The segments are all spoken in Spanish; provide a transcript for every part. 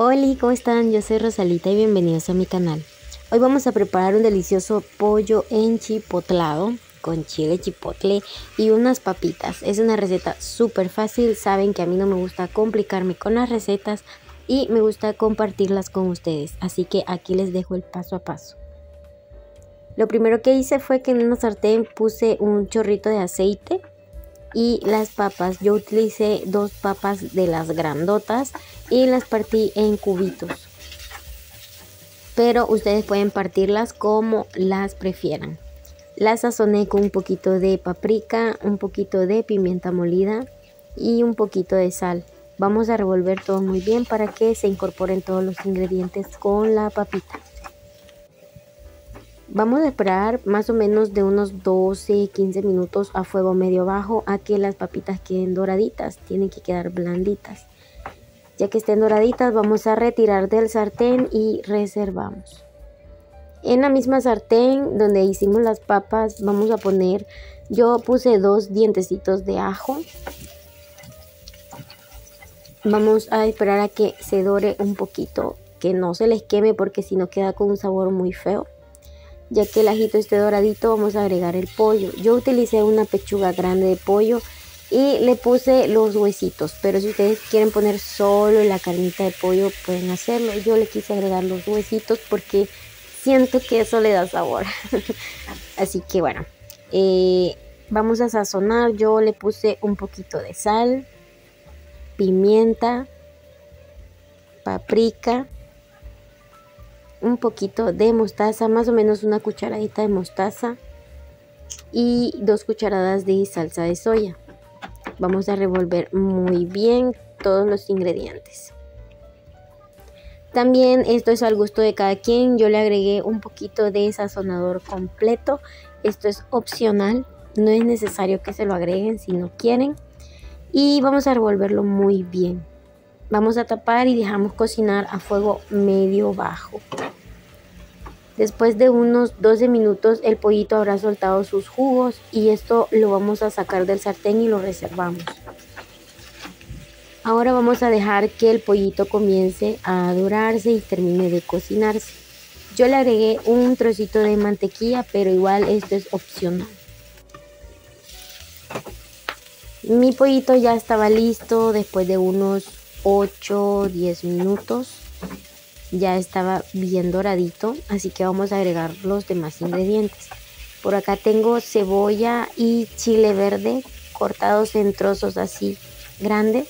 Hola, ¿cómo están? Yo soy Rosalita y bienvenidos a mi canal. Hoy vamos a preparar un delicioso pollo enchipotlado con chile chipotle y unas papitas. Es una receta súper fácil, saben que a mí no me gusta complicarme con las recetas y me gusta compartirlas con ustedes, así que aquí les dejo el paso a paso. Lo primero que hice fue que en una sartén puse un chorrito de aceite y las papas. Yo utilicé dos papas de las grandotas y las partí en cubitos, pero ustedes pueden partirlas como las prefieran. Las sazoné con un poquito de paprika, un poquito de pimienta molida y un poquito de sal. Vamos a revolver todo muy bien para que se incorporen todos los ingredientes con la papita. Vamos a esperar más o menos de unos 12-15 minutos a fuego medio bajo a que las papitas queden doraditas. Tienen que quedar blanditas. Ya que estén doraditas, vamos a retirar del sartén y reservamos. En la misma sartén donde hicimos las papas vamos a poner, yo puse dos dientecitos de ajo. Vamos a esperar a que se dore un poquito, que no se les queme porque si no queda con un sabor muy feo. Ya que el ajito esté doradito, vamos a agregar el pollo. Yo utilicé una pechuga grande de pollo y le puse los huesitos, pero si ustedes quieren poner solo la carnita de pollo pueden hacerlo. Yo le quise agregar los huesitos porque siento que eso le da sabor. Así que bueno, vamos a sazonar. Yo le puse un poquito de sal, pimienta, paprika, un poquito de mostaza, más o menos una cucharadita de mostaza y dos cucharadas de salsa de soya. Vamos a revolver muy bien todos los ingredientes. También esto es al gusto de cada quien. Yo le agregué un poquito de sazonador completo. Esto es opcional, no es necesario que se lo agreguen si no quieren. Y vamos a revolverlo muy bien. Vamos a tapar y dejamos cocinar a fuego medio bajo. Después de unos 12 minutos el pollito habrá soltado sus jugos y esto lo vamos a sacar del sartén y lo reservamos. Ahora vamos a dejar que el pollito comience a dorarse y termine de cocinarse. Yo le agregué un trocito de mantequilla, pero igual esto es opcional. Mi pollito ya estaba listo después de unos 8-10 minutos, ya estaba bien doradito, así que vamos a agregar los demás ingredientes. Por acá tengo cebolla y chile verde cortados en trozos así grandes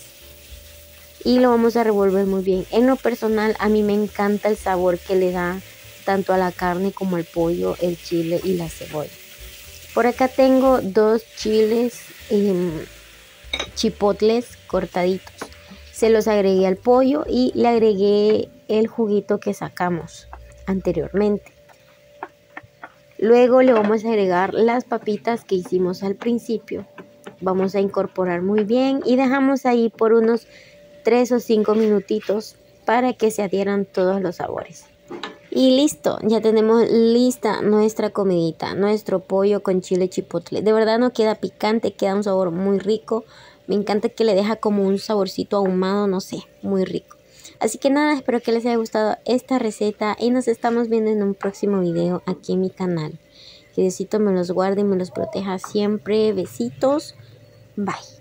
y lo vamos a revolver muy bien. En lo personal a mí me encanta el sabor que le da tanto a la carne como al pollo el chile y la cebolla. Por acá tengo dos chiles chipotles cortaditos. Se los agregué al pollo y le agregué el juguito que sacamos anteriormente. Luego le vamos a agregar las papitas que hicimos al principio. Vamos a incorporar muy bien y dejamos ahí por unos 3 o 5 minutitos para que se adhieran todos los sabores. Y listo, ya tenemos lista nuestra comidita, nuestro pollo con chile chipotle. De verdad no queda picante, queda un sabor muy rico. Me encanta que le deja como un saborcito ahumado, no sé, muy rico. Así que nada, espero que les haya gustado esta receta y nos estamos viendo en un próximo video aquí en mi canal. Que Diosito me los guarde y me los proteja siempre. Besitos. Bye.